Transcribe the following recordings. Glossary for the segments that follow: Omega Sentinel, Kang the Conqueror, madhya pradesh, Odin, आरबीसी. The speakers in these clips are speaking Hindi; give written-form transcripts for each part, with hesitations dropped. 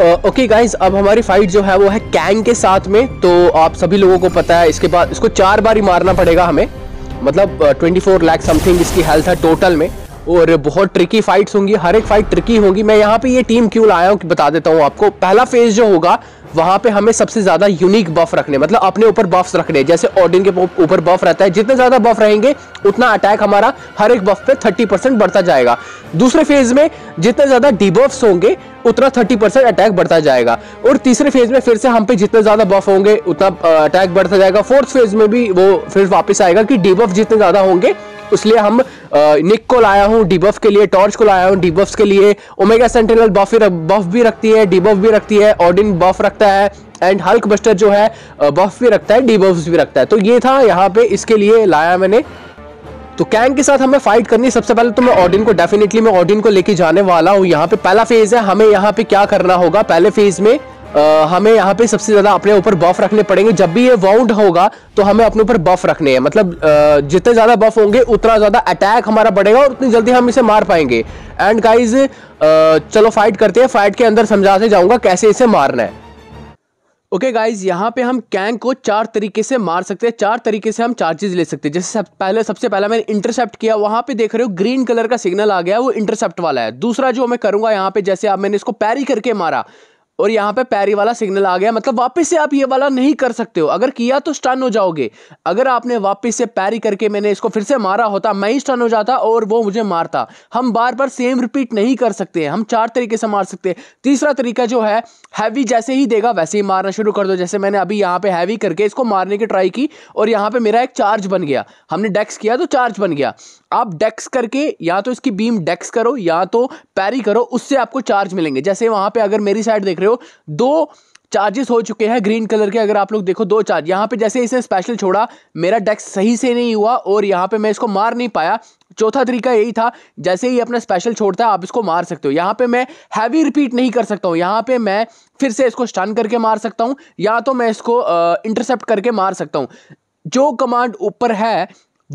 ओके गाइज, अब हमारी फाइट जो है वो है कैंग के साथ में। तो आप सभी लोगों को पता है इसके बाद इसको 4 बार ही मारना पड़ेगा हमें, मतलब 24 लाख समथिंग इसकी हेल्थ है टोटल में। और बहुत ट्रिकी फाइट्स होंगी, हर एक फाइट ट्रिकी होंगी। मैं यहाँ पे ये टीम क्यों लाया हूँ बता देता हूँ आपको। पहला फेज जो होगा वहाँ पे हमें सबसे ज़्यादा यूनिक बफ रखने, मतलब अपने ऊपर बफ्स रखने। जैसे ऑडिन के ऊपर बफ रहता है, जितने ज़्यादा बफ रहेंगे उतना अटैक हमारा हर एक बफ पे 30% बढ़ता जाएगा। दूसरे फेज में जितने ज़्यादा डिबफ्स होंगे उतना 30% अटैक बढ़ता जाएगा। और तीसरे फेज में फिर से हम पे जितने ज़्यादा बफ होंगे उतना अटैक बढ़ता जाएगा। फोर्थ फेज में भी वो फिर वापस आएगा कि डिबफ जितने ज़्यादा होंगे, इसलिए हम निक को लाया हूँ डिबफ के लिए, टॉर्च को लाया हूँ डिबफ्स के लिए। ओमेगा सेंटिनल बफ भी रखती है, डिबफ भी रखती है, ऑडिन बफ रखता है, एंड हल्क बस्टर जो है बफ भी रखता है, डिबफ्स भी रखता है। तो ये था यहाँ पे, इसके लिए लाया मैंने। तो कैंग के साथ हमें फाइट करनी है। सबसे पहले तो मैं ऑडिन को डेफिनेटली मैं ऑडिन को लेके जाने वाला हूँ। यहाँ पे पहला फेज है, हमें यहाँ पे क्या करना होगा। पहले फेज में हमें यहाँ पे सबसे ज़्यादा अपने ऊपर बफ रखने पड़ेंगे। जब भी ये वाउंड होगा तो हमें अपने ऊपर बफ रखने हैं, मतलब जितने ज़्यादा बफ होंगे उतना ज़्यादा अटैक हमारा बढ़ेगा और उतनी जल्दी हम इसे मार पाएंगे। एंड गाइज चलो फाइट करते हैं। फाइट के अंदर समझाते जाऊँगा कैसे इसे मारना है। ओके गाइज, यहाँ पे हम कैंग को 4 तरीके से मार सकते हैं, 4 तरीके से हम चार्जेस ले सकते हैं। जैसे सबसे पहला मैंने इंटरसेप्ट किया, वहाँ पे देख रहे हो ग्रीन कलर का सिग्नल आ गया, वो इंटरसेप्ट वाला है। दूसरा जो मैं करूँगा यहाँ पे, जैसे अब मैंने इसको पैरी करके मारा और यहाँ पे पैरी वाला सिग्नल आ गया, मतलब वापस से आप ये वाला नहीं कर सकते हो। अगर किया तो स्टन हो जाओगे। अगर आपने वापस से पैरी करके मैंने इसको फिर से मारा होता, मैं ही स्टन हो जाता और वो मुझे मारता। हम बार बार सेम रिपीट नहीं कर सकते हैं, हम 4 तरीके से मार सकते हैं। तीसरा तरीका जो है, हैवी जैसे ही देगा वैसे ही मारना शुरू कर दो। जैसे मैंने अभी यहाँ पे हैवी करके इसको मारने की ट्राई की और यहाँ पे मेरा एक चार्ज बन गया। हमने डेक्स किया तो चार्ज बन गया। आप डेक्स करके या तो इसकी बीम डेक्स करो या तो पैरी करो, उससे आपको चार्ज मिलेंगे। जैसे वहाँ पे अगर मेरी साइड देख रहे हो 2 चार्जेस हो चुके हैं ग्रीन कलर के। अगर आप लोग देखो 2 चार्ज यहाँ पे, जैसे इसे स्पेशल छोड़ा मेरा डेक्स सही से नहीं हुआ और यहाँ पे मैं इसको मार नहीं पाया। चौथा तरीका यही था, जैसे ही अपना स्पेशल छोड़ता है आप इसको मार सकते हो। यहाँ पे मैं हैवी रिपीट नहीं कर सकता हूँ, यहाँ पे मैं फिर से इसको स्टन करके मार सकता हूँ या तो मैं इसको इंटरसेप्ट करके मार सकता हूँ। जो कमांड ऊपर है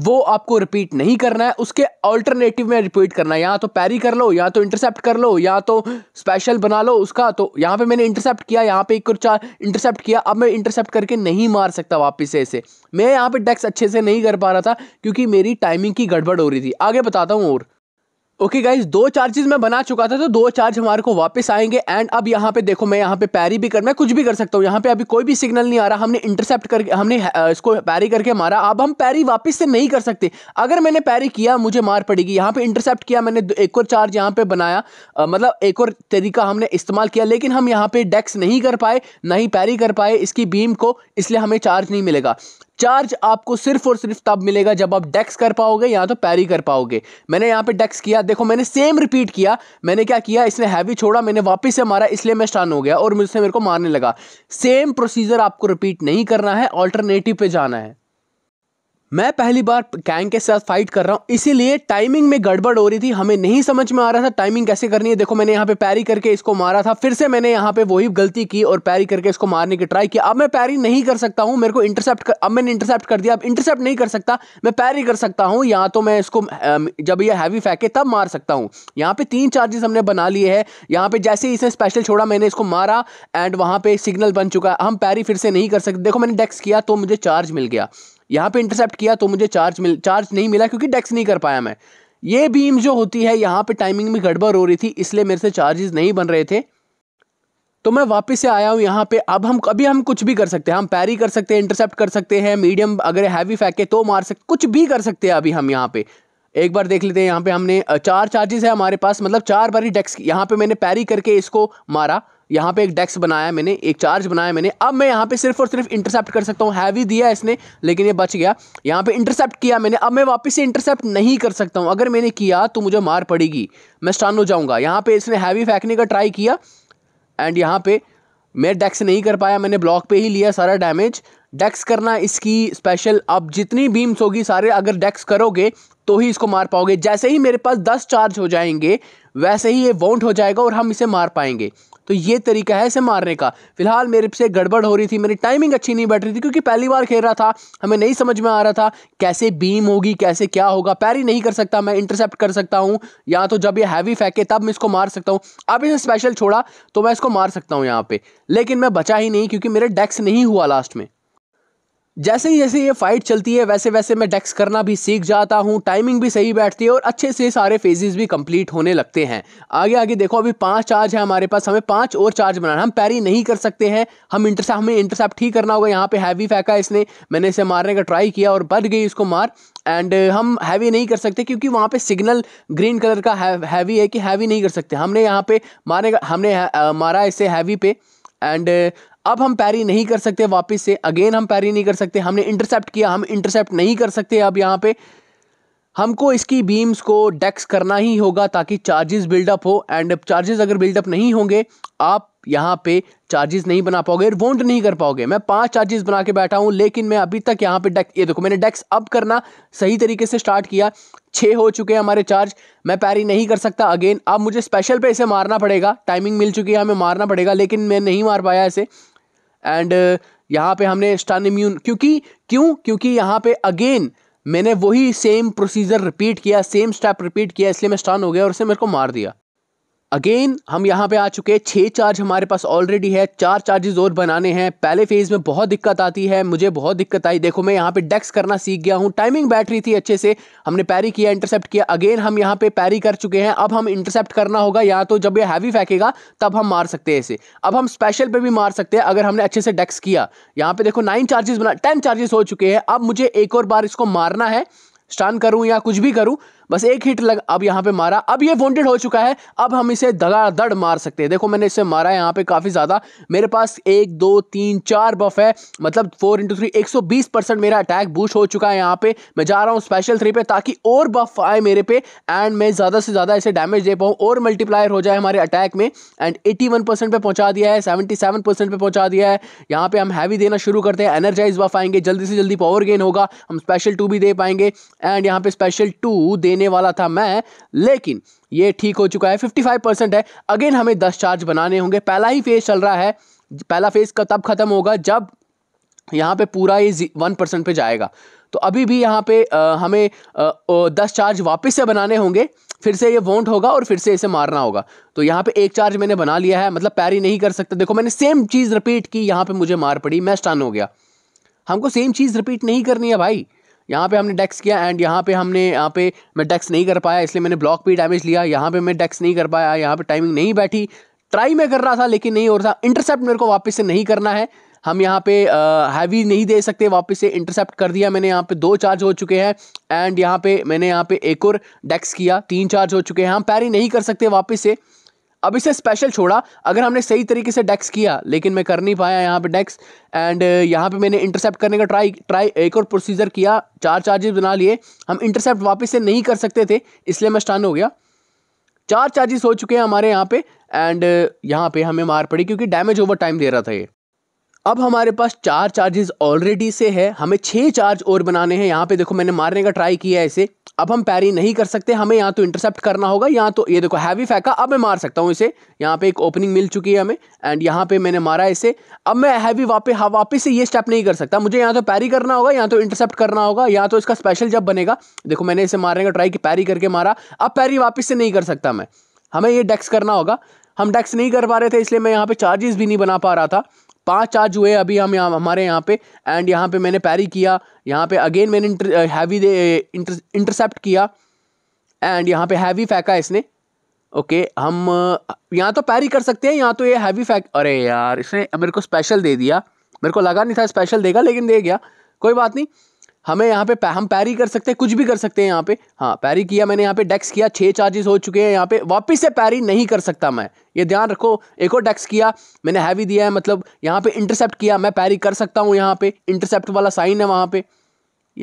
वो आपको रिपीट नहीं करना है, उसके अल्टरनेटिव में रिपीट करना है। या तो पैरी कर लो या तो इंटरसेप्ट कर लो या तो स्पेशल बना लो उसका। तो यहाँ पे मैंने इंटरसेप्ट किया, यहाँ पे एक और 4 इंटरसेप्ट किया। अब मैं इंटरसेप्ट करके नहीं मार सकता वापस से इसे। मैं यहाँ पे डेक्स अच्छे से नहीं कर पा रहा था क्योंकि मेरी टाइमिंग की गड़बड़ हो रही थी। आगे बताता हूँ। और ओके गाइज, 2 चार्जेस मैं बना चुका था तो 2 चार्ज हमारे को वापस आएंगे। एंड अब यहाँ पे देखो, मैं यहाँ पे पैरी भी करना, मैं कुछ भी कर सकता हूँ। यहाँ पे अभी कोई भी सिग्नल नहीं आ रहा, हमने इंटरसेप्ट करके हमने इसको पैरी करके मारा। अब हम पैरी वापस से नहीं कर सकते। अगर मैंने पैरी किया मुझे मार पड़ेगी। यहाँ पे इंटरसेप्ट किया मैंने, एक और चार्ज यहाँ पे बनाया, मतलब एक और तरीका हमने इस्तेमाल किया, लेकिन हम यहाँ पे डेक्स नहीं कर पाए, ना ही पैरी कर पाए इसकी बीम को, इसलिए हमें चार्ज नहीं मिलेगा। चार्ज आपको सिर्फ और सिर्फ तब मिलेगा जब आप डेक्स कर पाओगे या तो पैरी कर पाओगे। मैंने यहाँ पे डेक्स किया, देखो मैंने सेम रिपीट किया। मैंने क्या किया, इसने हैवी छोड़ा, मैंने वापस से मारा, इसलिए मैं स्टन हो गया और मुझसे मेरे को मारने लगा। सेम प्रोसीजर आपको रिपीट नहीं करना है, ऑल्टरनेटिव पे जाना है। मैं पहली बार कैंग के साथ फाइट कर रहा हूँ, इसीलिए टाइमिंग में गड़बड़ हो रही थी, हमें नहीं समझ में आ रहा था टाइमिंग कैसे करनी है। देखो मैंने यहाँ पे पैरी करके इसको मारा था, फिर से मैंने यहाँ पे वही गलती की और पैरी करके इसको मारने की ट्राई की। अब मैं पैरी नहीं कर सकता हूँ, मेरे को अब मैंने इंटरसेप्ट कर दिया। अब इंटरसेप्ट नहीं कर सकता, मैं पैरी कर सकता हूँ या तो मैं इसको जब यह हैवी फेंके तब मार सकता हूँ। यहाँ पे 3 चार्जेस हमने बना लिए हैं। यहाँ पे जैसे ही इसने स्पेशल छोड़ा मैंने इसको मारा एंड वहाँ पे सिग्नल बन चुका है, हम पैरी फिर से नहीं कर सकते। देखो मैंने डेक्स किया तो मुझे चार्ज मिल गया, यहाँ पे इंटरसेप्ट किया तो मुझे चार्ज नहीं मिला क्योंकि डेक्स नहीं कर पाया मैं। ये बीम जो होती है यहाँ पे टाइमिंग में गड़बड़ हो रही थी, इसलिए मेरे से चार्जेस नहीं बन रहे थे। तो मैं वापस से आया हूँ यहाँ पे। अब हम कुछ भी कर सकते हैं, हम पैरी कर सकते हैं, इंटरसेप्ट कर सकते हैं, मीडियम अगर हैवी फेंके तो मार सकते, कुछ भी कर सकते हैं। अभी हम यहाँ पे एक बार देख लेते हैं। यहाँ पे हमने 4 चार्जेस है हमारे पास, मतलब 4 बारी डेक्स। यहाँ पे मैंने पैरी करके इसको मारा, यहाँ पे एक डेक्स बनाया मैंने, एक चार्ज बनाया मैंने। अब मैं यहाँ पे सिर्फ और सिर्फ इंटरसेप्ट कर सकता हूँ। हैवी दिया इसने लेकिन ये बच गया। यहाँ पे इंटरसेप्ट किया मैंने, अब मैं वापस से इंटरसेप्ट नहीं कर सकता हूँ। अगर मैंने किया तो मुझे मार पड़ेगी, मैं स्टन हो जाऊँगा। यहाँ पे इसने हैवी फेंकने का ट्राई किया एंड यहाँ पे मैं डेक्स नहीं कर पाया, मैंने ब्लॉक पे ही लिया सारा डैमेज। डेक्स करना इसकी स्पेशल, अब जितनी बीम्स होगी सारे अगर डेक्स करोगे तो ही इसको मार पाओगे। जैसे ही मेरे पास 10 चार्ज हो जाएंगे वैसे ही ये वाउंट हो जाएगा और हम इसे मार पाएंगे। तो ये तरीका है इसे मारने का। फिलहाल मेरे से गड़बड़ हो रही थी, मेरी टाइमिंग अच्छी नहीं बैठ रही थी क्योंकि पहली बार खेल रहा था, हमें नहीं समझ में आ रहा था कैसे बीम होगी, कैसे क्या होगा। पैरी नहीं कर सकता मैं, इंटरसेप्ट कर सकता हूँ या तो जब ये हैवी फेंके तब मैं इसको मार सकता हूँ। अब इसे स्पेशल छोड़ा तो मैं इसको मार सकता हूँ यहाँ पे, लेकिन मैं बचा ही नहीं क्योंकि मेरा डेक्स नहीं हुआ लास्ट में। जैसे ये फाइट चलती है वैसे वैसे मैं डेक्स करना भी सीख जाता हूँ, टाइमिंग भी सही बैठती है और अच्छे से सारे फेजेस भी कंप्लीट होने लगते हैं। आगे आगे देखो, अभी 5 चार्ज है हमारे पास, हमें 5 और चार्ज बनाना। हम पैरी नहीं कर सकते हैं, हमें इंटरसेप्ट ही करना होगा। यहाँ पे हैवी फेंका इसने, मैंने इसे मारने का ट्राई किया और बच गई इसको मार। एंड हम हैवी नहीं कर सकते क्योंकि वहाँ पे सिग्नल ग्रीन कलर का हैवी है कि हैवी नहीं कर सकते। हमने यहाँ पे मारने का मारा इसे हैवी पे। एंड अब हम पैरी नहीं कर सकते, वापस से अगेन हम पैरी नहीं कर सकते। हमने इंटरसेप्ट किया, हम इंटरसेप्ट नहीं कर सकते। अब यहाँ पे हमको इसकी बीम्स को डेक्स करना ही होगा ताकि चार्जेस बिल्डअप हो। एंड चार्जेस अगर बिल्डअप नहीं होंगे आप यहाँ पे चार्जेस नहीं बना पाओगे और वॉन्ट नहीं कर पाओगे। मैं 5 चार्जेस बना के बैठा हूँ लेकिन मैं अभी तक यहाँ पे डेक्स, ये देखो मैंने डेक्स अप करना सही तरीके से स्टार्ट किया। 6 हो चुके हैं हमारे चार्ज, मैं पैरी नहीं कर सकता अगेन। अब मुझे स्पेशल पे इसे मारना पड़ेगा, टाइमिंग मिल चुकी है, हमें मारना पड़ेगा लेकिन मैं नहीं मार पाया इसे। एंड यहाँ पे हमने स्टन इम्यून, क्योंकि यहाँ पे अगेन मैंने वही सेम प्रोसीजर रिपीट किया, सेम स्टेप रिपीट किया, इसलिए मैं स्टन हो गया और उसने मेरे को मार दिया। अगेन हम यहाँ पे आ चुके हैं, 6 चार्ज हमारे पास ऑलरेडी है, 4 चार्जेस और बनाने हैं। पहले फेज में बहुत दिक्कत आती है, मुझे बहुत दिक्कत आई। देखो मैं यहाँ पे डेक्स करना सीख गया हूँ, टाइमिंग बैठ रही थी अच्छे से। हमने पैरी किया, इंटरसेप्ट किया, अगेन हम यहाँ पे पैरी कर चुके हैं। अब हम इंटरसेप्ट करना होगा, या तो जब ये हैवी फेंकेगा तब हम मार सकते हैं इसे। अब हम स्पेशल पे भी मार सकते हैं अगर हमने अच्छे से डेक्स किया। यहाँ पे देखो 9 चार्जेस बना, 10 चार्जेस हो चुके हैं। अब मुझे एक और बार इसको मारना है, स्टन करूं या कुछ भी करूं, बस एक हिट लग। अब यहाँ पे मारा, अब ये वांटेड हो चुका है, अब हम इसे धड़ाधड़ मार सकते हैं। देखो मैंने इसे मारा है यहाँ पे काफ़ी ज़्यादा, मेरे पास 1 2 3 4 बफ है, मतलब 4 × 3 120% मेरा अटैक बूस्ट हो चुका है। यहाँ पे मैं जा रहा हूँ स्पेशल 3 पे ताकि और बफ आए मेरे पे एंड मैं ज़्यादा से ज़्यादा इसे डैमेज दे पाऊँ और मल्टीप्लायर हो जाए हमारे अटैक में। एंड 81% पर पहुँचा दिया है, 77% पर पहुँचा दिया है। यहाँ पर हम हैवी देना शुरू करते हैं, एनर्जाइज बफ आएंगे, जल्दी से जल्दी पावर गेन होगा, हम स्पेशल 2 भी दे पाएंगे। एंड यहाँ पे स्पेशल 2 देने वाला था मैं लेकिन ये ठीक हो चुका है, 55% है। अगेन हमें 10 चार्ज बनाने होंगे। पहला ही फेज चल रहा है, पहला फेज का तब खत्म होगा जब यहाँ पे पूरा ये 1% पे जाएगा। तो अभी भी यहाँ पे हमें 10 चार्ज वापस से बनाने होंगे, फिर से ये वांट होगा और फिर से इसे मारना होगा। तो यहाँ पे 1 चार्ज मैंने बना लिया है, मतलब पैरी नहीं कर सकता। देखो मैंने सेम चीज़ रिपीट की, यहाँ पर मुझे मार पड़ी, मैं स्टन हो गया। हमको सेम चीज़ रिपीट नहीं करनी है भाई। यहाँ पे हमने डेक्स किया एंड यहाँ पे मैं डेक्स नहीं कर पाया, इसलिए मैंने ब्लॉक पे डैमेज लिया। यहाँ पे मैं डेक्स नहीं कर पाया, यहाँ पे टाइमिंग नहीं बैठी, ट्राई मैं कर रहा था लेकिन नहीं हो रहा था। इंटरसेप्ट मेरे को वापस से नहीं करना है, हम यहाँ पे हैवी नहीं दे सकते, वापस से इंटरसेप्ट कर दिया मैंने। यहाँ पे 2 चार्ज हो चुके हैं एंड यहाँ पे एक और डेक्स किया, 3 चार्ज हो चुके हैं। हम पैरी नहीं कर सकते वापस से। अब इसे स्पेशल छोड़ा, अगर हमने सही तरीके से डेक्स किया लेकिन मैं कर नहीं पाया यहाँ पे डेक्स। एंड यहाँ पे मैंने इंटरसेप्ट करने का ट्राई एक और प्रोसीजर किया, 4 चार्जेस बना लिए। हम इंटरसेप्ट वापस से नहीं कर सकते थे इसलिए मैं स्टन हो गया। 4 चार्जेस हो चुके हैं हमारे यहाँ पे एंड यहाँ पे हमें मार पड़ी क्योंकि डैमेज ओवर टाइम दे रहा था ये। अब हमारे पास 4 चार्जेस ऑलरेडी से है, हमें 6 चार्ज और बनाने हैं। यहाँ पे देखो मैंने मारने का ट्राई किया है इसे। अब हम पैरी नहीं कर सकते, हमें या तो इंटरसेप्ट करना होगा या तो ये देखो हैवी फेंका, अब मैं मार सकता हूँ इसे। यहाँ पे एक ओपनिंग मिल चुकी है हमें एंड यहाँ पे मैंने मारा इसे। अब मैं हैवी वापस से ये स्टेप नहीं कर सकता, मुझे या तो पैरी करना होगा या तो इंटरसेप्ट करना होगा या तो इसका स्पेशल जब बनेगा। देखो मैंने इसे मारने का ट्राई किया, पैरी करके मारा। अब पैरी वापस से नहीं कर सकता मैं, हमें ये डेक्स करना होगा। हम डेक्स नहीं कर पा रहे थे इसलिए मैं यहाँ पर चार्जेस भी नहीं बना पा रहा था। 5 चार्ज हुए अभी हम हमारे यहाँ पे एंड यहाँ पे मैंने पैरी किया, यहाँ पे अगेन मैंने इंटरसेप्ट किया एंड यहाँ पे हैवी फेंका इसने। ओके हम यहाँ तो पैरी कर सकते हैं यहाँ तो ये हैवी अरे यार इसने मेरे को स्पेशल दे दिया, मेरे को लगा नहीं था स्पेशल देगा लेकिन दे गया, कोई बात नहीं। हमें यहाँ पे हम पैरी कर सकते हैं, कुछ भी कर सकते हैं यहाँ पे। हाँ पैरी किया मैंने, यहाँ पे डेक्स किया, 6 चार्जेस हो चुके हैं। यहाँ पे वापस से पैरी नहीं कर सकता मैं, ये ध्यान रखो। एक और डेक्स किया मैंने, हैवी दिया है, मतलब यहाँ पे इंटरसेप्ट किया। मैं पैरी कर सकता हूँ, यहाँ पे इंटरसेप्ट वाला साइन है वहाँ पे।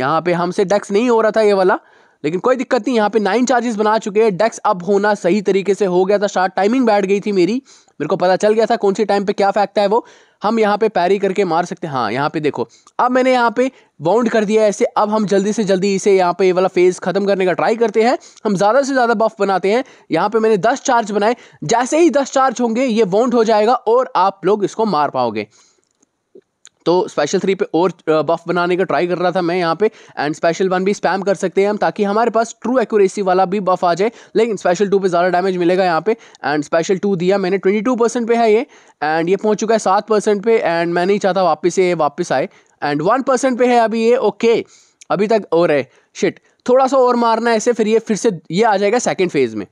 यहाँ पे हमसे डेक्स नहीं हो रहा था ये वाला, लेकिन कोई दिक्कत नहीं। यहाँ पे 9 चार्जेस बना चुके हैं, डेक्स अब होना सही तरीके से हो गया था स्टार्ट, टाइमिंग बैठ गई थी मेरी। मेरे को पता चल गया था कौन सी टाइम पे क्या फेंकता है वो, हम यहाँ पे पैरी करके मार सकते हैं। हाँ यहाँ पे देखो, अब मैंने यहाँ पे बाउंड कर दिया है ऐसे। अब हम जल्दी से जल्दी इसे यहाँ पे ये वाला फेज़ ख़त्म करने का ट्राई करते हैं, हम ज़्यादा से ज़्यादा बफ बनाते हैं। यहाँ पे मैंने 10 चार्ज बनाए, जैसे ही 10 चार्ज होंगे ये बाउंड हो जाएगा और आप लोग इसको मार पाओगे। तो स्पेशल 3 पे और बफ बनाने का ट्राई कर रहा था मैं यहाँ पे, एंड स्पेशल 1 भी स्पैम कर सकते हैं हम ताकि हमारे पास ट्रू एक्यूरेसी वाला भी बफ आ जाए, लेकिन स्पेशल 2 पे ज़्यादा डैमेज मिलेगा यहाँ पे। एंड स्पेशल 2 दिया मैंने 22% पे है ये, एंड ये पहुँच चुका है 7% पे, एंड मैं नहीं चाहता वापस ये वापस आए। एंड 1% पे है अभी ये, ओके अभी तक और है, शिट थोड़ा सा और मारना है ऐसे, फिर ये फिर से ये आ जाएगा सेकेंड फेज़ में।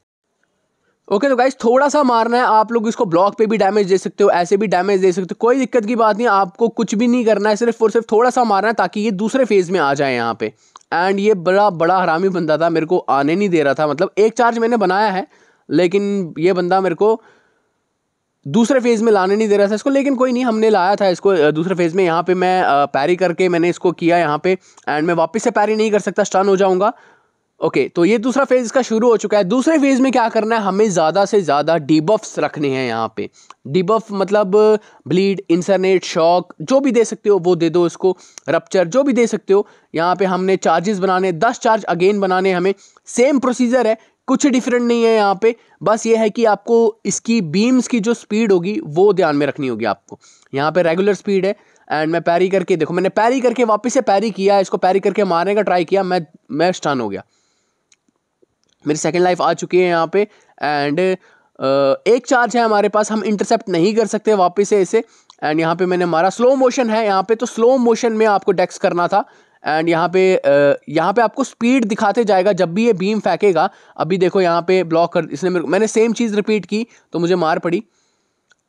ओके तो गाइस थोड़ा सा मारना है, आप लोग इसको ब्लॉक पे भी डैमेज दे सकते हो, ऐसे भी डैमेज दे सकते हो, कोई दिक्कत की बात नहीं। आपको कुछ भी नहीं करना है, सिर्फ और सिर्फ थोड़ा सा मारना है ताकि ये दूसरे फेज़ में आ जाए यहाँ पे। एंड ये बड़ा हरामी बंदा था, मेरे को आने नहीं दे रहा था, मतलब एक चार्ज मैंने बनाया है लेकिन ये बंदा मेरे को दूसरे फेज़ में लाने नहीं दे रहा था इसको, लेकिन कोई नहीं हमने लाया था इसको दूसरे फेज़ में। यहाँ पर मैं पैरी करके मैंने इसको किया यहाँ पर, एंड मैं वापस से पैरी नहीं कर सकता, स्टन हो जाऊँगा। ओके तो ये दूसरा फेज़ इसका शुरू हो चुका है। दूसरे फेज़ में क्या करना है, हमें ज़्यादा से ज़्यादा डीबफ्स रखने हैं यहाँ पे। डीबफ मतलब ब्लीड, इंसरनेट, शॉक, जो भी दे सकते हो वो दे दो इसको, रप्चर जो भी दे सकते हो। यहाँ पे हमने चार्जेस बनाने 10 चार्ज अगेन बनाने, हमें सेम प्रोसीजर है, कुछ डिफरेंट नहीं है यहाँ पे। बस ये है कि आपको इसकी बीम्स की जो स्पीड होगी वो ध्यान में रखनी होगी आपको। यहाँ पे रेगुलर स्पीड है, एंड मैं पैरी करके देखो, मैंने पैरी करके वापस से पैरी किया, इसको पैरी करके मारने का ट्राई किया, मैं स्टन हो गया, मेरी सेकंड लाइफ आ चुकी है यहाँ पे। एंड एक चार्ज है हमारे पास, हम इंटरसेप्ट नहीं कर सकते वापस से इसे। एंड यहाँ पे मैंने मारा, स्लो मोशन है यहाँ पे, तो स्लो मोशन में आपको डेक्स करना था। एंड यहाँ पे आपको स्पीड दिखाते जाएगा जब भी ये बीम फेंकेगा। अभी देखो यहाँ पे ब्लॉक कर, इसने मैंने सेम चीज़ रिपीट की तो मुझे मार पड़ी,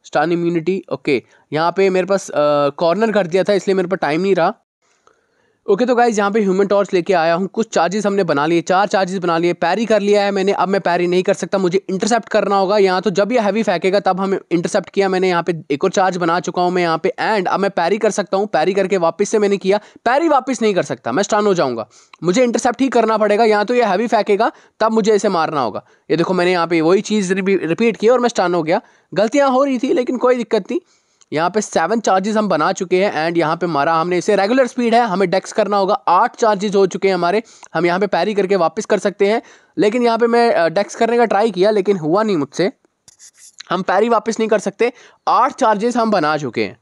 स्टन इम्यूनिटी। ओके यहाँ पर मेरे पास कॉर्नर कर दिया था इसलिए मेरे पास टाइम नहीं रहा। ओके तो गाइज यहाँ पे ह्यूमन टॉर्च लेके आया हूँ, कुछ चार्जेस हमने बना लिए, 4 चार्जेस बना लिए, पैरी कर लिया है मैंने। अब मैं पैरी नहीं कर सकता, मुझे इंटरसेप्ट करना होगा यहाँ, तो जब ये हैवी फेंकेगा तब हमें इंटरसेप्ट किया मैंने। यहाँ पे एक और चार्ज बना चुका हूँ मैं यहाँ पे, एंड अब मैं पैरी कर सकता हूँ। पैरी करके वापस से मैंने किया, पैरी वापस नहीं कर सकता, मैं स्टन हो जाऊँगा, मुझे इंटरसेप्ट ही करना पड़ेगा यहाँ, तो ये हैवी फेंकेगा तब मुझे इसे मारना होगा। ये देखो मैंने यहाँ पर वही चीज़ रिपीट की और मैं स्टन हो गया, गलतियाँ हो रही थी लेकिन कोई दिक्कत नहीं। यहाँ पे 7 चार्जेस हम बना चुके हैं, एंड यहाँ पे मारा हमने इसे, रेगुलर स्पीड है, हमें डेक्स करना होगा। 8 चार्जेस हो चुके हैं हमारे, हम यहाँ पे पैरी करके वापस कर सकते हैं, लेकिन यहाँ पे मैं डेक्स करने का ट्राई किया लेकिन हुआ नहीं मुझसे, हम पैरी वापस नहीं कर सकते। 8 चार्जेस हम बना चुके हैं।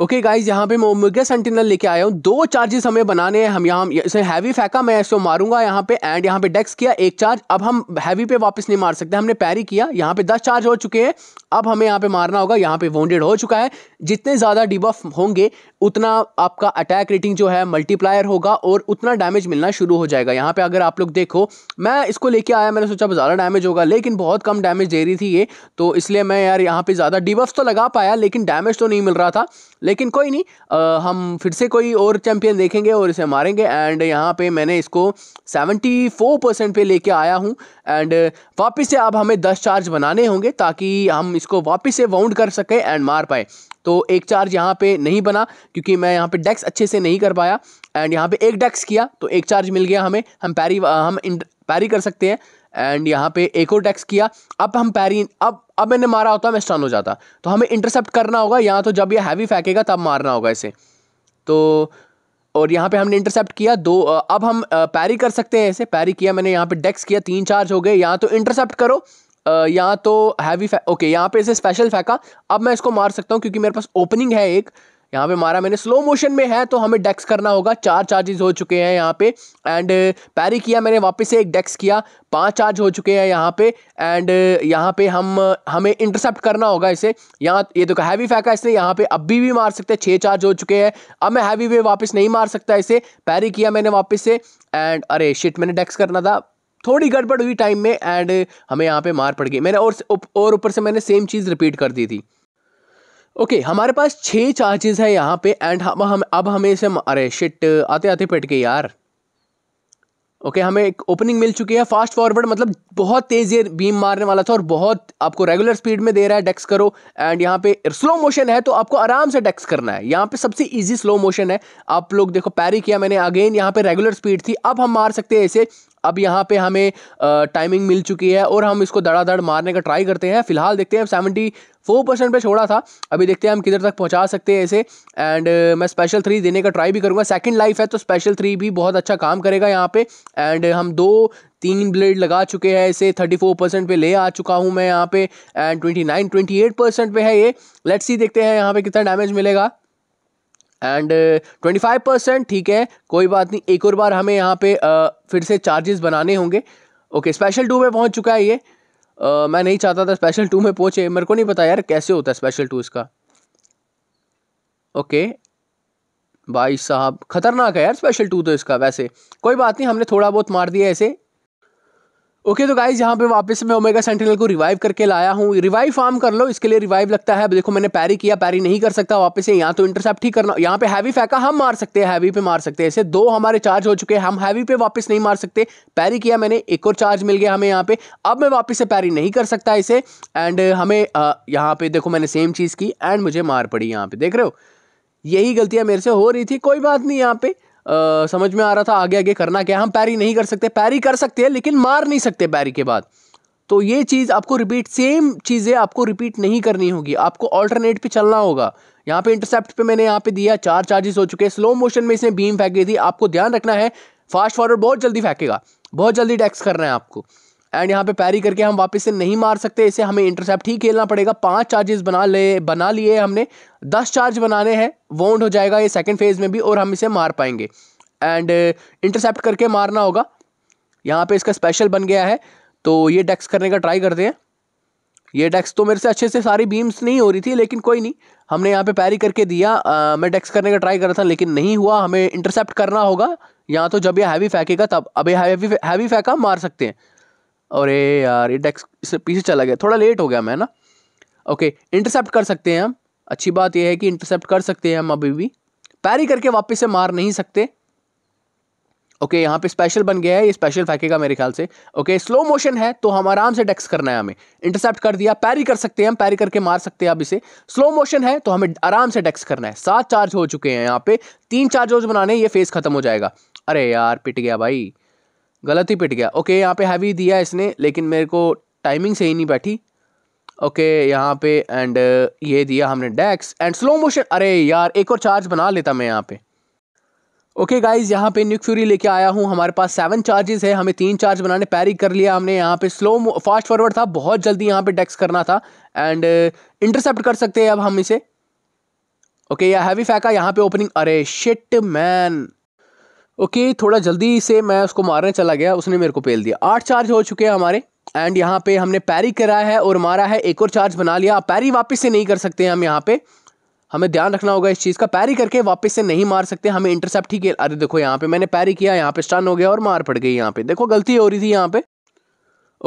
ओके गाइज यहाँ पे मैं ओमेगा सेंटिनल लेके आया हूँ, 2 चार्जेस हमें बनाने हैं। हम यहाँ इसे हैवी फेंका, मैं इसको मारूंगा यहाँ पे, एंड यहाँ पे डेक्स किया 1 चार्ज। अब हम हैवी पे वापस नहीं मार सकते, हमने पैरी किया। यहाँ पे 10 चार्ज हो चुके हैं, अब हमें यहाँ पे मारना होगा। यहाँ पे वाउंडेड हो चुका है, जितने ज़्यादा डिबफ होंगे उतना आपका अटैक रेटिंग जो है मल्टीप्लायर होगा और उतना डैमेज मिलना शुरू हो जाएगा। यहाँ पे अगर आप लोग देखो, मैं इसको लेके आया, मैंने सोचा ज़्यादा डैमेज होगा लेकिन बहुत कम डैमेज दे रही थी ये, तो इसलिए मैं यार यहाँ पे ज़्यादा डिबफ तो लगा पाया लेकिन डैमेज तो नहीं मिल रहा था। लेकिन कोई नहीं, हम फिर से कोई और चैम्पियन देखेंगे और इसे मारेंगे। एंड यहाँ पे मैंने इसको 74% पे लेके आया हूँ, एंड वापस से अब हमें 10 चार्ज बनाने होंगे ताकि हम इसको वापस से वाउंड कर सके एंड मार पाए। तो 1 चार्ज यहाँ पे नहीं बना क्योंकि मैं यहाँ पे डेक्स अच्छे से नहीं कर पाया, एंड यहाँ पे 1 डेक्स किया तो 1 चार्ज मिल गया हमें, हम पैरी कर सकते हैं। एंड यहाँ पे एक और डेक्स किया, अब हम पैरी, अब मैंने मारा होता मैं स्टन हो जाता, तो हमें इंटरसेप्ट करना होगा यहाँ, तो जब ये हैवी फेंकेगा तब मारना होगा इसे। तो और यहाँ पे हमने इंटरसेप्ट किया 2, अब हम पैरी कर सकते हैं इसे, पैरी किया मैंने, यहाँ पे डेक्स किया, 3 चार्ज हो गए। यहाँ तो इंटरसेप्ट करो यहाँ तो हैवी ओके यहाँ पे इसे स्पेशल फेंका, अब मैं इसको मार सकता हूँ क्योंकि मेरे पास ओपनिंग है एक। यहाँ पे मारा मैंने, स्लो मोशन में है तो हमें डेक्स करना होगा। 4 चार्जेस हो चुके हैं यहाँ पे, एंड पैरी किया मैंने, वापस से एक डेक्स किया, 5 चार्ज हो चुके हैं यहाँ पे। एंड यहाँ पे हमें इंटरसेप्ट करना होगा इसे, यहाँ ये देखो हैवी फेंका इसने, यहाँ पे अभी भी मार सकते हैं, 6 चार्ज हो चुके हैं। अब मैं हैवी पे वापस नहीं मार सकता इसे, पैरी किया मैंने वापस से, एंड अरे शिट मैंने डेक्स करना था, थोड़ी गड़बड़ हुई टाइम में, एंड हमें यहाँ पे मार पड़ गई। मैंने और ऊपर से मैंने सेम चीज़ रिपीट कर दी थी। ओके हमारे पास 6 चार्जेस है यहाँ पे, एंड हम अब हमें इसे, अरे शिट आते आते पिट गए यार। ओके हमें एक ओपनिंग मिल चुकी है, फास्ट फॉरवर्ड मतलब बहुत तेज़ ये बीम मारने वाला था और बहुत आपको रेगुलर स्पीड में दे रहा है, डेक्स करो। एंड यहाँ पे स्लो मोशन है तो आपको आराम से डेक्स करना है, यहाँ पे सबसे इजी स्लो मोशन है। आप लोग देखो पैरी किया मैंने अगेन, यहाँ पे रेगुलर स्पीड थी, अब हम मार सकते हैं इसे। अब यहाँ पे हमें टाइमिंग मिल चुकी है और हम इसको धड़ाधड़ मारने का ट्राई करते हैं। फिलहाल देखते हैं 74% पे छोड़ा था, अभी देखते हैं हम किधर तक पहुँचा सकते हैं इसे। एंड मैं स्पेशल 3 देने का ट्राई भी करूँगा, सेकंड लाइफ है तो स्पेशल 3 भी बहुत अच्छा काम करेगा यहाँ पे। एंड हम 2-3 ब्लेड लगा चुके हैं इसे, 34% पे ले आ चुका हूँ मैं यहाँ पे। एंड 28% पे है ये, लेट्स सी देखते हैं यहाँ पे कितना डैमेज मिलेगा। एंड 25%, ठीक है कोई बात नहीं, एक और बार हमें यहाँ पे फिर से चार्जेस बनाने होंगे। ओके स्पेशल 2 में पहुँच चुका है ये। मैं नहीं चाहता था स्पेशल 2 में पहुँचे, मेरे को नहीं पता यार कैसे होता है स्पेशल 2 इसका। ओके भाई साहब खतरनाक है यार स्पेशल 2 तो इसका, वैसे कोई बात नहीं हमने थोड़ा बहुत मार दिया ऐसे। ओके तो गाइज यहाँ पे वापस मैं ओमेगा सेंटिनल को रिवाइव करके लाया हूँ। रिवाइव फार्म कर लो, इसके लिए रिवाइव लगता है। देखो मैंने पैरी किया, पैरी नहीं कर सकता वापस से, यहाँ तो इंटरसेप्ट ही करना। यहाँ पे हैवी फेंका, हम मार सकते हैं, हैवी पे मार सकते हैं ऐसे। 2 हमारे चार्ज हो चुके हैं, हम हैवी पे वापस नहीं मार सकते। पैरी किया मैंने, एक और चार्ज मिल गया हमें यहाँ पे। अब मैं वापस से पैरी नहीं कर सकता इसे। एंड हमें यहाँ पे देखो मैंने सेम चीज़ की एंड मुझे मार पड़ी यहाँ पे, देख रहे हो यही गलतियाँ मेरे से हो रही थी। कोई बात नहीं यहाँ पे समझ में आ रहा था आगे आगे करना क्या। हम पैरी नहीं कर सकते, पैरी कर सकते हैं लेकिन मार नहीं सकते पैरी के बाद। तो ये चीज़ आपको रिपीट, सेम चीज़ें आपको रिपीट नहीं करनी होगी, आपको ऑल्टरनेट पे चलना होगा। यहाँ पे इंटरसेप्ट पे मैंने यहाँ पे दिया, 4 चार्जेस हो चुके हैं। स्लो मोशन में इसने बीम फेंकी थी, आपको ध्यान रखना है। फास्ट फॉरवर्ड बहुत जल्दी फेंकेगा, बहुत जल्दी टैक्स करना है आपको। एंड यहाँ पे पैरी करके हम वापस से नहीं मार सकते इसे, हमें इंटरसेप्ट ही खेलना पड़ेगा। 5 चार्जेस बना लिए हमने, 10 चार्ज बनाने हैं, वाउंड हो जाएगा ये सेकंड फेज़ में भी और हम इसे मार पाएंगे। एंड इंटरसेप्ट करके मारना होगा। यहाँ पे इसका स्पेशल बन गया है तो ये डेक्स करने का ट्राई करते हैं। ये डेक्स तो मेरे से अच्छे से सारी बीम्स नहीं हो रही थी, लेकिन कोई नहीं, हमने यहाँ पर पैरी करके दिया। मैं डेक्स करने का ट्राई कर रहा था लेकिन नहीं हुआ, हमें इंटरसेप्ट करना होगा। यहाँ तो जब ये हैवी फेंकेगा तब, अब हैवी फेंका मार सकते हैं। और ये यार ये डेक्स इससे पीछे चला गया, थोड़ा लेट हो गया मैं ना। ओके इंटरसेप्ट कर सकते हैं हम, अच्छी बात यह है कि इंटरसेप्ट कर सकते हैं हम अभी भी। पैरी करके वापस से मार नहीं सकते। ओके यहाँ पे स्पेशल बन गया है, ये स्पेशल फेंकेगा मेरे ख्याल से। ओके स्लो मोशन है तो हम आराम से डेक्स करना है हमें। इंटरसेप्ट कर दिया, पैरी कर सकते हैं हम, पैरी करके मार सकते हैं अब इसे। स्लो मोशन है तो हमें आराम से डेक्स करना है। 7 चार्ज हो चुके हैं यहाँ पे, 3 चार्ज बनाने, ये फेस खत्म हो जाएगा। अरे यार पिट गया भाई, गलत ही पिट गया। ओके यहाँ पे हैवी दिया इसने लेकिन मेरे को टाइमिंग सही नहीं बैठी। ओके यहाँ पे एंड ये दिया हमने डेक्स एंड स्लो मोशन। अरे यार एक और चार्ज बना लेता मैं यहाँ पे। ओके गाइज यहाँ पे न्यूक फ्यूरी लेके आया हूँ, हमारे पास 7 चार्जेस है, हमें 3 चार्ज बनाने, पैरी कर लिया हमने यहाँ पे। फास्ट फॉरवर्ड था, बहुत जल्दी यहाँ पे डेक्स करना था। एंड इंटरसेप्ट कर सकते हैं अब हम इसे। ओके या हैवी फेंका यहाँ पे ओपनिंग, अरे शिट मैन। ओके थोड़ा जल्दी से मैं उसको मारने चला गया, उसने मेरे को पेल दिया। 8 चार्ज हो चुके हैं हमारे एंड यहाँ पे हमने पैरी करा है और मारा है, एक और चार्ज बना लिया। पैरी वापस से नहीं कर सकते हम यहाँ पे, हमें ध्यान रखना होगा इस चीज़ का। पैरी करके वापस से नहीं मार सकते, हमें इंटरसेप्ट ठीक है। अरे देखो यहाँ पे मैंने पैरी किया, यहाँ पे स्टन हो गया और मार पड़ गई यहाँ पे, देखो गलती हो रही थी यहाँ पे।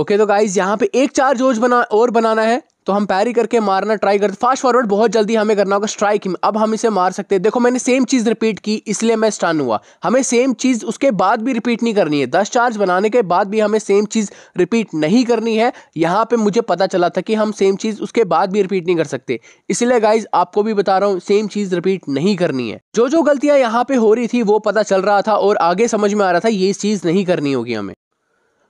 ओके तो गाइज यहाँ पे 1 चार्ज और बनाना है तो हम पैरी करके मारना ट्राई करते। फास्ट फॉरवर्ड बहुत जल्दी हमें करना होगा स्ट्राइक में, अब हम इसे मार सकते हैं। देखो मैंने सेम चीज़ रिपीट की इसलिए मैं स्टन हुआ, हमें सेम चीज़ उसके बाद भी रिपीट नहीं करनी है। 10 चार्ज बनाने के बाद भी हमें सेम चीज़ रिपीट नहीं करनी है। यहाँ पे मुझे पता चला था कि हम सेम चीज़ उसके बाद भी रिपीट नहीं कर सकते, इसलिए गाइज आपको भी बता रहा हूँ सेम चीज़ रिपीट नहीं करनी है। जो गलतियाँ यहाँ पर हो रही थी वो पता चल रहा था और आगे समझ में आ रहा था ये चीज़ नहीं करनी होगी हमें।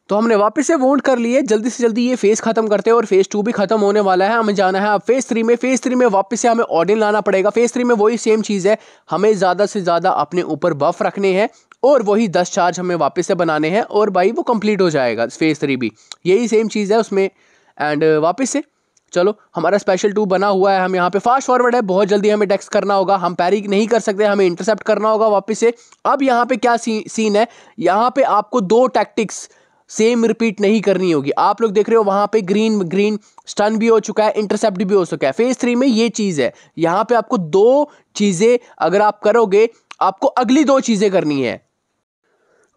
तो हमने वापस से वाउंड कर लिए, जल्दी से जल्दी ये फेस खत्म करते हैं और फेस 2 भी खत्म होने वाला है। हमें जाना है अब फेस 3 में। फेस 3 में वापस से हमें ऑर्डिन लाना पड़ेगा। फेस 3 में वही सेम चीज़ है, हमें ज़्यादा से ज़्यादा अपने ऊपर बफ रखने हैं और वही 10 चार्ज हमें वापस से बनाने हैं और भाई वो कंप्लीट हो जाएगा। फेस 3 भी यही सेम चीज़ है उसमें। एंड वापस से चलो हमारा स्पेशल 2 बना हुआ है, हम यहाँ पे फास्ट फॉरवर्ड है, बहुत जल्दी हमें डेक्स करना होगा। हम पैरी नहीं कर सकते, हमें इंटरसेप्ट करना होगा वापस से। अब यहाँ पे क्या सीन है, यहाँ पे आपको 2 टैक्टिक्स सेम रिपीट नहीं करनी होगी। आप लोग देख रहे हो वहाँ पे ग्रीन स्टन भी हो चुका है, इंटरसेप्ट भी हो चुका है। फेज 3 में ये चीज़ है, यहाँ पे आपको 2 चीज़ें अगर आप करोगे आपको अगली 2 चीज़ें करनी है।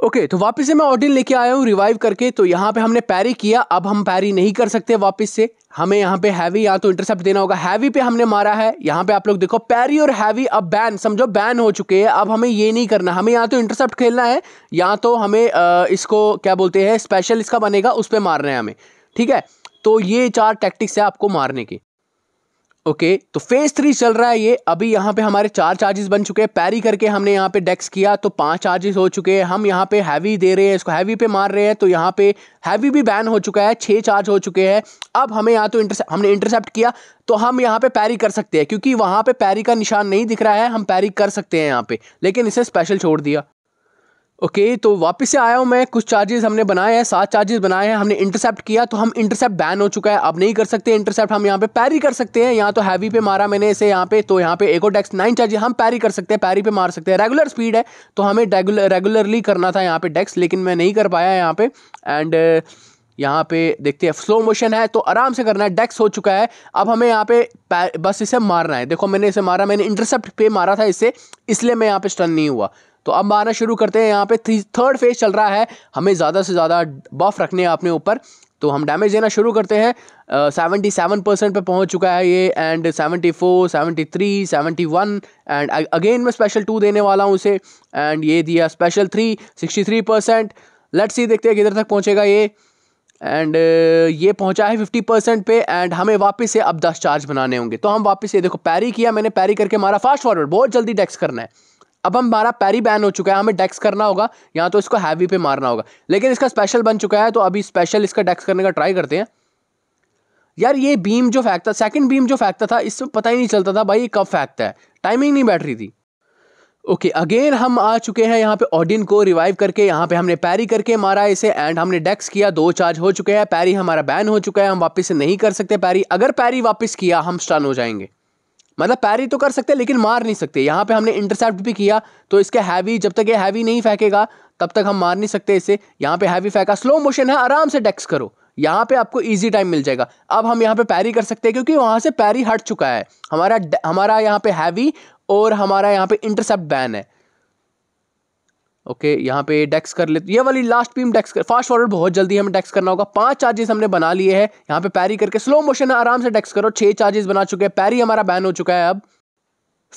ओके तो वापस से मैं ऑर्डिन लेके आया हूँ रिवाइव करके। तो यहाँ पे हमने पैरी किया, अब हम पैरी नहीं कर सकते वापस से, हमें यहाँ पे हैवी या तो इंटरसेप्ट देना होगा। हैवी पे हमने मारा है, यहाँ पे आप लोग देखो पैरी और हैवी अब बैन, समझो बैन हो चुके हैं। अब हमें ये नहीं करना, हमें यहाँ तो इंटरसेप्ट खेलना है या तो हमें इसको क्या बोलते हैं स्पेशल इसका बनेगा उस पर मारना है हमें, ठीक है। तो ये 4 टैक्टिक्स है आपको मारने की। ओके, तो फेज 3 चल रहा है ये। अभी यहाँ पे हमारे 4 चार्जेस बन चुके हैं, पैरी करके हमने यहाँ पे डेक्स किया तो 5 चार्जेस हो चुके हैं। हम यहाँ पे हैवी दे रहे हैं, इसको हैवी पे मार रहे हैं तो यहाँ पे हैवी भी बैन हो चुका है, 6 चार्ज हो चुके हैं। अब हमें यहाँ तो हमने इंटरसेप्ट किया तो हम यहाँ पे पैरी कर सकते हैं क्योंकि वहाँ पे पैरी का निशान नहीं दिख रहा है, हम पैरी कर सकते हैं यहाँ पे, लेकिन इसे स्पेशल छोड़ दिया। ओके, तो वापस से आया हूँ मैं, कुछ चार्जेस हमने बनाए हैं, 7 चार्जेस बनाए हैं, हमने इंटरसेप्ट किया तो हम इंटरसेप्ट बैन हो चुका है, अब नहीं कर सकते इंटरसेप्ट। हम यहाँ पे पैरी कर सकते हैं, यहाँ तो हैवी पे मारा मैंने इसे यहाँ पे, तो यहाँ पे एको डेक्स 9 चार्जेस हम पैरी कर सकते हैं, पैरी पे मार सकते हैं। रेगुलर स्पीड है तो हमें रेगुलरली करना था यहाँ पे डेक्स, लेकिन मैं नहीं कर पाया यहाँ पे। एंड यहाँ पे देखते हैं, स्लो मोशन है तो आराम से करना है, डेक्स हो चुका है। अब हमें यहाँ पे बस इसे मारना है। देखो मैंने इसे मारा, मैंने इंटरसेप्ट पे मारा था इसे, इसलिए मैं यहाँ पे स्टन नहीं हुआ। तो अब मारना शुरू करते हैं। यहाँ पे 3rd फेज चल रहा है, हमें ज़्यादा से ज़्यादा बफ रखने हैं अपने ऊपर, तो हम डैमेज देना शुरू करते हैं। 77% पर पहुँच चुका है ये, एंड 74, 73, 71, एंड अगेन मैं स्पेशल 2 देने वाला हूँ उसे, एंड ये दिया स्पेशल 3, 63%। लेट्स सी, देखते हैं किधर तक पहुँचेगा ये। एंड ये पहुंचा है 50% पे, एंड हमें वापस से अब 10 चार्ज बनाने होंगे। तो हम वापस से, देखो पैरी किया मैंने, पैरी करके मारा, फास्ट फॉरवर्ड, बहुत जल्दी डेक्स करना है। अब हमारा पैरी बैन हो चुका है, हमें डेक्स करना होगा, या तो इसको हैवी पे मारना होगा, लेकिन इसका स्पेशल बन चुका है तो अभी स्पेशल इसका डेक्स करने का ट्राई करते हैं। यार ये बीम जो फेंकता, सेकंड बीम जो फेंकता था, इसमें पता ही नहीं चलता था भाई कब फेंकता है, टाइमिंग नहीं बैठ रही थी। ओके, अगेन हम आ चुके हैं यहाँ पे, ऑडिन को रिवाइव करके यहाँ पे हमने पैरी करके मारा इसे, एंड हमने डेक्स किया, 2 चार्ज हो चुके हैं। पैरी हमारा बैन हो चुका है, हम वापस से नहीं कर सकते पैरी। अगर पैरी वापस किया हम स्टन हो जाएंगे, मतलब पैरी तो कर सकते हैं लेकिन मार नहीं सकते। यहाँ पे हमने इंटरसेप्ट भी किया तो इसके हैवी, जब तक ये हैवी नहीं फेंकेगा तब तक हम मार नहीं सकते इसे। यहाँ पे हैवी फेंका, स्लो मोशन है, आराम से डेक्स करो, यहाँ पे आपको इजी टाइम मिल जाएगा। अब हम यहाँ पे पैरी कर सकते हैं क्योंकि वहाँ से पैरी हट चुका है, हमारा यहाँ पे हैवी और हमारा यहाँ पे इंटरसेप्ट बैन है। ओके, यहाँ पे डेक्स कर लेते, ये वाली लास्ट बीम डेक्स कर, फास्ट फॉरवर्ड, बहुत जल्दी हमें डेक्स करना होगा। 5 चार्जेस हमने बना लिए हैं, यहाँ पे पैरी करके स्लो मोशन है, आराम से डेक्स करो, 6 चार्जेस बना चुके हैं, पैरी हमारा बैन हो चुका है। अब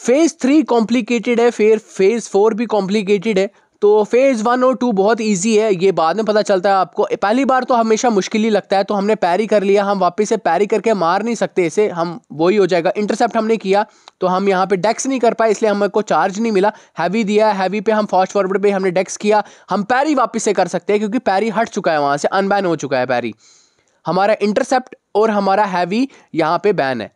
फेज 3 कॉम्प्लिकेटेड है, फिर फेज 4 भी कॉम्प्लिकेटेड है। तो फेज 1 और 2 बहुत ईजी है, ये बाद में पता चलता है आपको, पहली बार तो हमेशा मुश्किल ही लगता है। तो हमने पैरी कर लिया, हम वापस से पैरी करके मार नहीं सकते इसे, हम वही हो जाएगा, इंटरसेप्ट हमने किया तो हम यहाँ पे डेक्स नहीं कर पाए, इसलिए हमको चार्ज नहीं मिला। हैवी दिया, हैवी पे हम फास्ट फॉरवर्ड पे हमने डेक्स किया, हम पैरी वापस से कर सकते हैं क्योंकि पैरी हट चुका है, वहाँ से अनबैन हो चुका है पैरी। हमारा इंटरसेप्ट और हमारा हैवी यहाँ पे बैन है,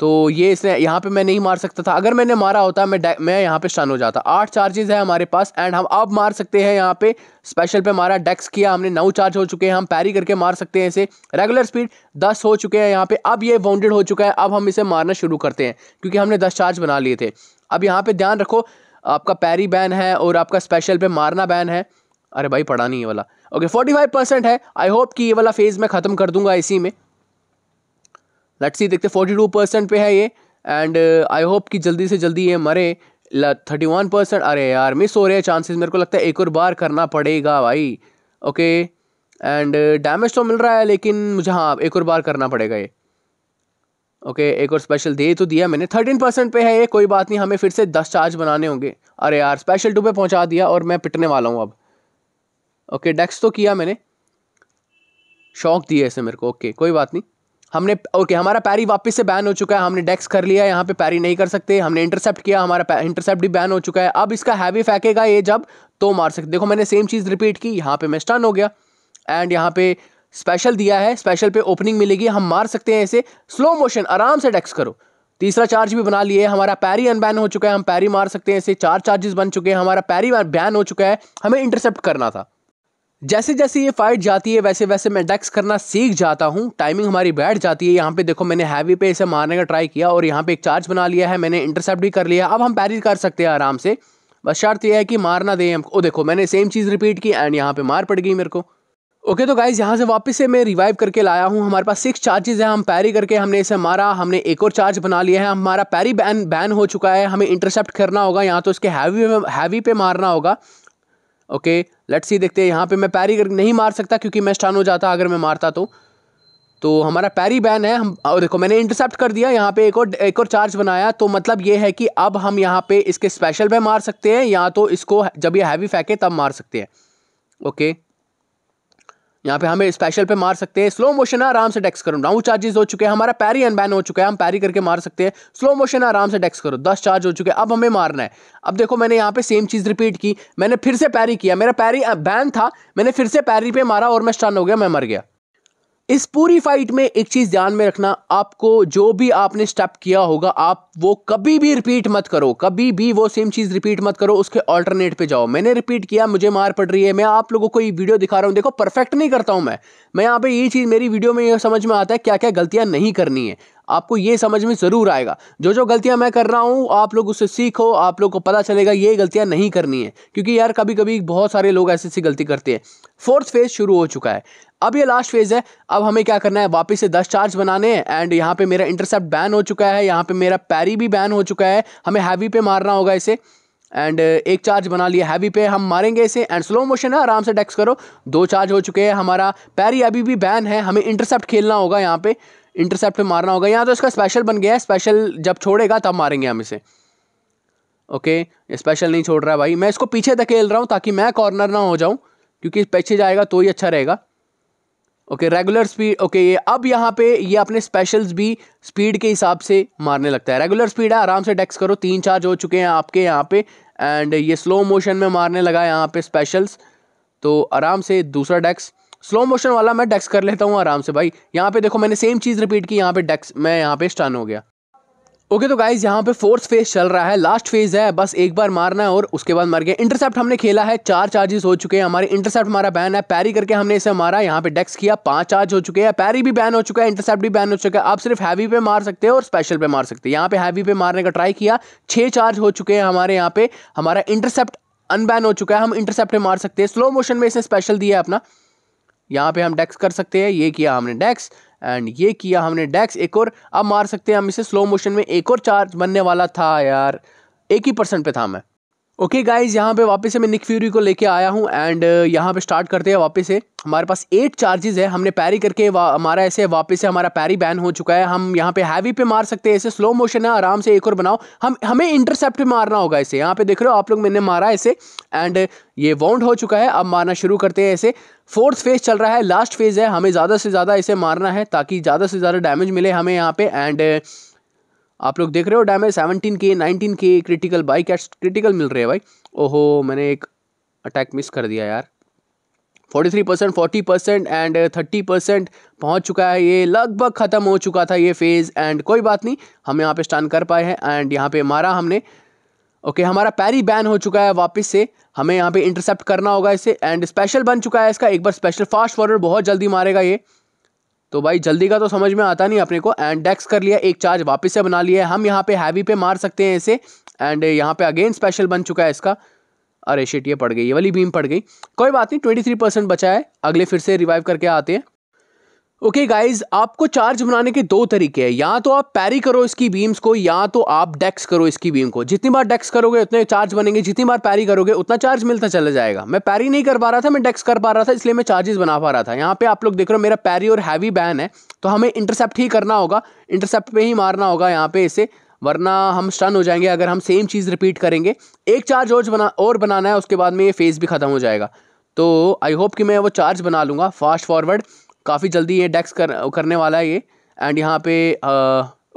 तो ये इसने यहाँ पे मैं नहीं मार सकता था, अगर मैंने मारा होता मैं यहाँ पे स्टन हो जाता। 8 चार्जेस है हमारे पास, एंड हम अब मार सकते हैं यहाँ पे, स्पेशल पे मारा, डेक्स किया, हमने 9 चार्ज हो चुके हैं, हम पैरी करके मार सकते हैं इसे। रेगुलर स्पीड 10 हो चुके हैं यहाँ पे, अब ये बाउंडेड हो चुका है, अब हम इसे मारना शुरू करते हैं क्योंकि हमने 10 चार्ज बना लिए थे। अब यहाँ पर ध्यान रखो, आपका पैरी बैन है और आपका स्पेशल पे मारना बैन है। अरे भाई पढ़ा नहीं ये वाला। ओके, 45% है, आई होप कि ये वाला फेज मैं ख़त्म कर दूंगा इसी में। लेट्स सी, देखते 42% पे है ये, एंड आई होप कि जल्दी से जल्दी ये मरे। 31%, अरे यार मिस हो रहे हैं चांसेस, मेरे को लगता है एक और बार करना पड़ेगा भाई। ओके, एंड डैमेज तो मिल रहा है लेकिन मुझे, हाँ एक और बार करना पड़ेगा ये। ओके, एक और स्पेशल दे तो दिया मैंने, 13% पे है ये, कोई बात नहीं, हमें फिर से 10 चार्ज बनाने होंगे। अरे यार स्पेशल 2 पे पहुँचा दिया और मैं पिटने वाला हूँ अब। ओके, डेक्स तो किया मैंने, शॉक दिया इसे मेरे को। ओके, कोई बात नहीं, हमने ओके, हमारा पैरी वापस से बैन हो चुका है, हमने डेक्स कर लिया, यहाँ पे पैरी नहीं कर सकते, हमने इंटरसेप्ट किया, हमारा इंटरसेप्ट भी बैन हो चुका है। अब इसका हैवी फेंकेगा ये जब, तो मार सकते। देखो मैंने सेम चीज़ रिपीट की, यहाँ पे मैं स्टन हो गया, एंड यहाँ पे स्पेशल दिया है, स्पेशल पे ओपनिंग मिलेगी, हम मार सकते हैं इसे। स्लो मोशन, आराम से डेक्स करो, 3रा चार्ज भी बना लिए, हमारा पैरी अनबैन हो चुका है, हम पैरी मार सकते हैं इसे। 4 चार्जेस बन चुके हैं, हमारा पैरी बैन हो चुका है, हमें इंटरसेप्ट करना था। जैसे जैसे ये फाइट जाती है वैसे वैसे मैं डेक्स करना सीख जाता हूँ, टाइमिंग हमारी बैठ जाती है। यहाँ पे देखो मैंने हैवी पे इसे मारने का ट्राई किया और यहाँ पे एक चार्ज बना लिया है, मैंने इंटरसेप्ट भी कर लिया, अब हम पैरी कर सकते हैं आराम से, बस शर्त यह है कि मार ना दें हमको। देखो मैंने सेम चीज़ रिपीट की, एंड यहाँ पे मार पड़ गई मेरे को। ओके, तो गाइज़ यहाँ से वापस से मैं रिवाइव करके लाया हूँ, हमारे पास 6 चार्जेस हैं, हम पैरी करके हमने इसे मारा, हमने एक और चार्ज बना लिया है, हमारा पैरी बैन हो चुका है, हमें इंटरसेप्ट करना होगा, यहाँ तो इसके हैवी पे मारना होगा। ओके, लेट्स सी, देखते हैं, यहाँ पे मैं पैरी कर नहीं मार सकता क्योंकि मैं स्टन हो जाता अगर मैं मारता तो हमारा पैरी बैन है। हम और देखो मैंने इंटरसेप्ट कर दिया, यहाँ पे एक और चार्ज बनाया, तो मतलब ये है कि अब हम यहाँ पे इसके स्पेशल पे मार सकते हैं, या तो इसको जब ये हैवी फेंके तब मार सकते हैं। ओके, यहाँ पे हमें स्पेशल पे मार सकते हैं। स्लो मोशन आराम से डेक्स करो। नाउ चार्जेस हो चुके हैं, हमारा पैरी अनबैन हो चुका है, हम पैरी करके मार सकते हैं। स्लो मोशन आराम से डेक्स करो, 10 चार्ज हो चुके हैं। अब हमें मारना है। अब देखो मैंने यहाँ पे सेम चीज़ रिपीट की, मैंने फिर से पैरी किया, मेरा पैरी बैन था, मैंने फिर से पैरी पे मारा और मैं स्टन हो गया, मैं मर गया। इस पूरी फाइट में एक चीज़ ध्यान में रखना, आपको जो भी आपने स्टेप किया होगा आप वो कभी भी रिपीट मत करो, कभी भी वो सेम चीज़ रिपीट मत करो, उसके ऑल्टरनेट पे जाओ। मैंने रिपीट किया, मुझे मार पड़ रही है, मैं आप लोगों को ये वीडियो दिखा रहा हूँ। देखो परफेक्ट नहीं करता हूँ मैं यहाँ पे ये चीज़ मेरी वीडियो में ये समझ में आता है क्या क्या गलतियाँ नहीं करनी है, आपको ये समझ में ज़रूर आएगा। जो जो गलतियाँ मैं कर रहा हूँ आप लोग उससे सीखो, आप लोग को पता चलेगा ये गलतियाँ नहीं करनी है, क्योंकि यार कभी कभी बहुत सारे लोग ऐसी ऐसी गलती करते हैं। फोर्थ फेज़ शुरू हो चुका है, अब ये लास्ट फेज़ है। अब हमें क्या करना है, वापस से 10 चार्ज बनाने हैं। एंड यहाँ पे मेरा इंटरसेप्ट बैन हो चुका है, यहाँ पे मेरा पैरी भी बैन हो चुका है, हमें हैवी पे मारना होगा इसे। एंड एक चार्ज बना लिया, हैवी पे हम मारेंगे इसे। एंड स्लो मोशन है, आराम से डेक्स करो, 2 चार्ज हो चुके हैं। हमारा पैरी अभी भी बैन है, हमें इंटरसेप्ट खेलना होगा, यहाँ पर इंटरसेप्ट पर मारना होगा। यहाँ तो इसका स्पेशल बन गया है, स्पेशल जब छोड़ेगा तब मारेंगे हम इसे। ओके, स्पेशल नहीं छोड़ रहा है भाई, मैं इसको पीछे धकेल रहा हूँ ताकि मैं कॉर्नर ना हो जाऊँ, क्योंकि पीछे जाएगा तो ही अच्छा रहेगा। Okay, regular speed. ओके, ये अब यहाँ पे ये अपने स्पेशल्स भी स्पीड के हिसाब से मारने लगता है। रेगुलर स्पीड है, आराम से डेक्स करो, 3 चार्ज हो चुके हैं आपके यहाँ पे। एंड ये स्लो मोशन में मारने लगा है यहाँ पे स्पेशल्स, तो आराम से दूसरा डेक्स। स्लो मोशन वाला मैं डेक्स कर लेता हूँ आराम से भाई। यहाँ पे देखो मैंने सेम चीज़ रिपीट की, यहाँ पे डेक्स, मैं यहाँ पे स्टन हो गया। ओके तो गाइज यहाँ पे फोर्थ फेज चल रहा है, लास्ट फेज है, बस एक बार मारना है और उसके बाद मर गया। इंटरसेप्ट हमने खेला है, 4 चार्जेस हो चुके हैं हमारे। इंटरसेप्ट हमारा बैन है, पैरी करके हमने इसे मारा, यहाँ पे डेक्स किया, 5 चार्ज हो चुके हैं, पैरी भी बैन हो चुका है, इंटरसेप्ट भी बैन हो चुका है। आप सिर्फ हैवी पे मार सकते हो और स्पेशल पे मार सकते हैं। यहाँ पे हैवी पे मारने का ट्राई किया, 6 चार्ज हो चुके हैं हमारे यहाँ पे। हमारा इंटरसेप्ट अनबैन हो चुका है, हम इंटरसेप्ट पे मार सकते हैं। स्लो मोशन में इसे स्पेशल दिया अपना, यहाँ पे हम डेक्स कर सकते हैं, ये किया हमने डेक्स, एंड ये किया हमने डेक्स एक और। अब मार सकते हैं हम इसे स्लो मोशन में, एक और चार्ज बनने वाला था यार, 1% पे था मैं। ओके गाइज यहाँ पे वापस से मैं निक फ्यूरी को लेके आया हूँ। एंड यहाँ पे स्टार्ट करते हैं वापस से, हमारे पास 8 चार्जेस है, हमने पैरी करके हमारा ऐसे वापस से हमारा पैरी बैन हो चुका है। हम यहाँ पे हैवी पे मार सकते हैं इसे, स्लो मोशन है, आराम से एक और बनाओ। हमें इंटरसेप्ट पे मारना होगा इसे, यहाँ पे देख रहे हो आप लोग, मैंने मारा इसे एंड ये वाउंड हो चुका है। अब मारना शुरू करते हैं इसे, फोर्थ फेज चल रहा है, लास्ट फेज है, हमें ज़्यादा से ज़्यादा इसे मारना है ताकि ज़्यादा से ज़्यादा डैमेज मिले हमें यहाँ पे। एंड आप लोग देख रहे हो डैमेज 17K, 19K क्रिटिकल, भाई क्या क्रिटिकल मिल रहे हैं भाई। ओहो मैंने एक अटैक मिस कर दिया यार, 43%, 40% एंड 30% पहुँच चुका है, ये लगभग ख़त्म हो चुका था ये फेज़। एंड कोई बात नहीं, हम यहाँ पे स्टन कर पाए हैं एंड यहाँ पे मारा हमने। ओके हमारा पैरी बैन हो चुका है वापस से, हमें यहाँ पे इंटरसेप्ट करना होगा इसे। एंड स्पेशल बन चुका है इसका, एक बार स्पेशल फास्ट फॉरवर्ड, बहुत जल्दी मारेगा ये तो भाई, जल्दी का तो समझ में आता नहीं अपने को। एंड डेक्स कर लिया, 1 चार्ज वापस से बना लिया है, हम यहाँ पे हैवी पे मार सकते हैं इसे। एंड यहाँ पे अगेन स्पेशल बन चुका है इसका, अरे शिट ये पड़ गई, ये वाली बीम पड़ गई, कोई बात नहीं, 23% बचा है, अगले फिर से रिवाइव करके आते हैं। ओके गाइज आपको चार्ज बनाने के 2 तरीके हैं, या तो आप पैरी करो इसकी बीम्स को, या तो आप डेक्स करो इसकी बीम को। जितनी बार डेक्स करोगे उतने चार्ज बनेंगे, जितनी बार पैरी करोगे उतना चार्ज मिलता चला जाएगा। मैं पैरी नहीं कर पा रहा था, मैं डेक्स कर पा रहा था, इसलिए मैं चार्जेस बना पा रहा था। यहाँ पे आप लोग देख रहे हो मेरा पैरी और हैवी बैन है, तो हमें इंटरसेप्ट ही करना होगा, इंटरसेप्ट पर ही मारना होगा यहाँ पे इसे, वरना हम स्टन हो जाएंगे अगर हम सेम चीज़ रिपीट करेंगे। 1 चार्ज और बनाना है, उसके बाद में ये फेज भी ख़त्म हो जाएगा। तो आई होप कि मैं वो चार्ज बना लूँगा फास्ट फॉरवर्ड, काफ़ी जल्दी ये डेक्स करने वाला है ये। एंड यहाँ पे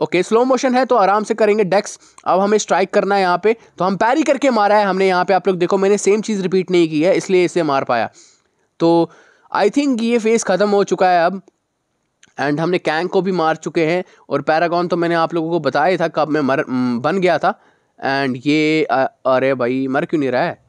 ओके स्लो मोशन है तो आराम से करेंगे डेक्स। अब हमें स्ट्राइक करना है यहाँ पे, तो हम पैरी करके मारा है हमने यहाँ पे, आप लोग देखो मैंने सेम चीज़ रिपीट नहीं की है इसलिए इसे मार पाया। तो आई थिंक ये फेज़ ख़त्म हो चुका है अब। एंड हमने कैंग को भी मार चुके हैं और पैरागॉन तो मैंने आप लोगों को बताया था कब मैं बन गया था। एंड ये अरे भाई मर क्यों नहीं रहा है।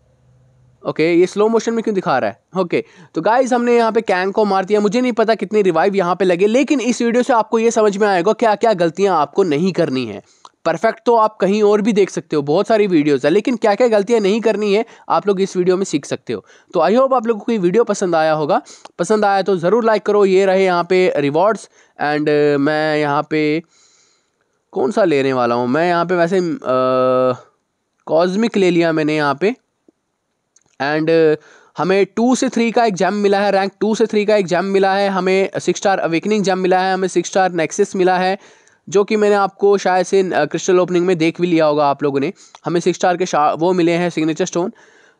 ओके, ये स्लो मोशन में क्यों दिखा रहा है। ओके, तो गाइज हमने यहाँ पे कैंग को मार दिया, मुझे नहीं पता कितने रिवाइव यहाँ पे लगे, लेकिन इस वीडियो से आपको ये समझ में आएगा क्या क्या गलतियाँ आपको नहीं करनी है। परफेक्ट तो आप कहीं और भी देख सकते हो, बहुत सारी वीडियोज़ है, लेकिन क्या क्या गलतियाँ नहीं करनी है आप लोग इस वीडियो में सीख सकते हो। तो आई होप आप लोगों को ये वीडियो पसंद आया होगा, पसंद आया तो ज़रूर लाइक करो। ये रहे यहाँ पे रिवॉर्ड्स। एंड मैं यहाँ पे कौन सा लेने वाला हूँ, मैं यहाँ पे वैसे कॉस्मिक ले लिया मैंने यहाँ पे। एंड हमें 2 से 3 का एक जैम मिला है, रैंक 2 से 3 का एक जैम मिला है हमें, 6 स्टार अवेकनिंग जैम मिला है हमें, 6 स्टार नेक्सस मिला है, जो कि मैंने आपको शायद से क्रिस्टल ओपनिंग में देख भी लिया होगा आप लोगों ने। हमें 6 स्टार के वो मिले हैं सिग्नेचर स्टोन।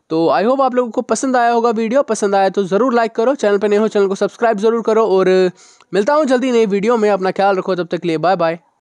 तो आई होप आप लोगों को पसंद आया होगा वीडियो। पसंद आया तो ज़रूर लाइक करो, चैनल पे नए हो चैनल को सब्सक्राइब ज़रूर करो और मिलता हूँ जल्दी नई वीडियो में। अपना ख्याल रखो, तब तक के लिए बाय बाय।